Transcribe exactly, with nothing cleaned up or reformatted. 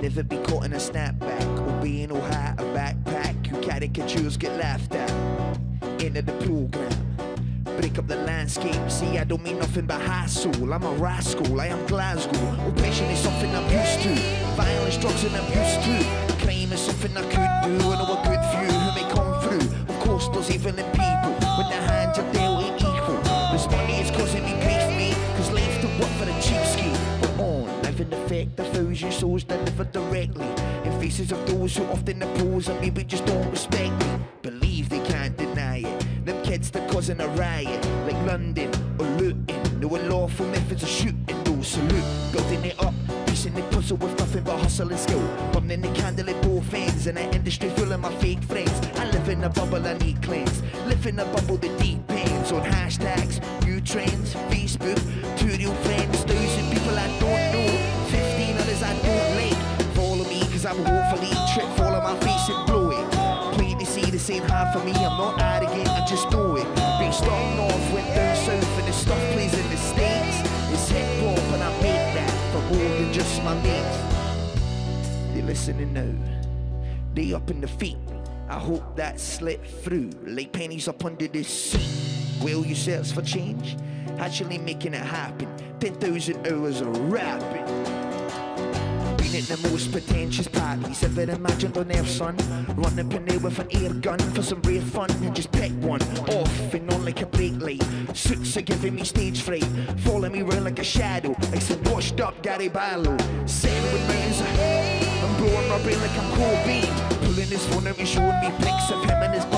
Never be caught in a snapback or being all high a backpack. You caricatures get laughed at. End of the program. Break up the landscape. See, I don't mean nothing but hassle. I'm a rascal. I am Glasgow. Oppression is something I'm used to. Violence, drugs, and abuse too. Crime is something I could do. I know a good few who may come through. Of course, there's evil in people. When the hands are dealt ain't equal. This money is causing me grief, me. Cause life to work for a cheapskate. But on, life in effect, a thousand souls delivered directly in faces of those who often oppose and maybe just don't respect me. Believe they can't deny it. Them kids that causing a riot, like London or looting. No unlawful methods of shooting, no salute. Building it up, piecing the puzzle with nothing but hustle and skill. Burning the candle at both ends, and an industry full of my fake friends. I live in a bubble, I need cleanse. Live in a bubble that depends on hashtags, new trends, Facebook, two real friends, thousand people I don't know. I don't like. Follow me cause I'm woefully tripped. Fall on my face and blow it. Plain to see this ain't hard for me. I'm not arrogant, I just know it. Big storm north, went down south, and the stuff plays in the States. It's hip hop and I make that for more than just my mates. They listening now, they up in the feet. I hope that slipped through like pennies up under this seat. Will you search for change? Actually making it happen. ten thousand hours of rapping. At the most pretentious parties ever imagined on earth, son. Run up in there with an air gun for some rare fun and just pick one. Off and on like a brake light. Suits are giving me stage fright. Follow me round like a shadow, like some washed up Gary Barlow. Sailing with mountains of hate. I'm blowing my brain like I'm Cobain. Pulling his phone out and showing me pics of him and his body.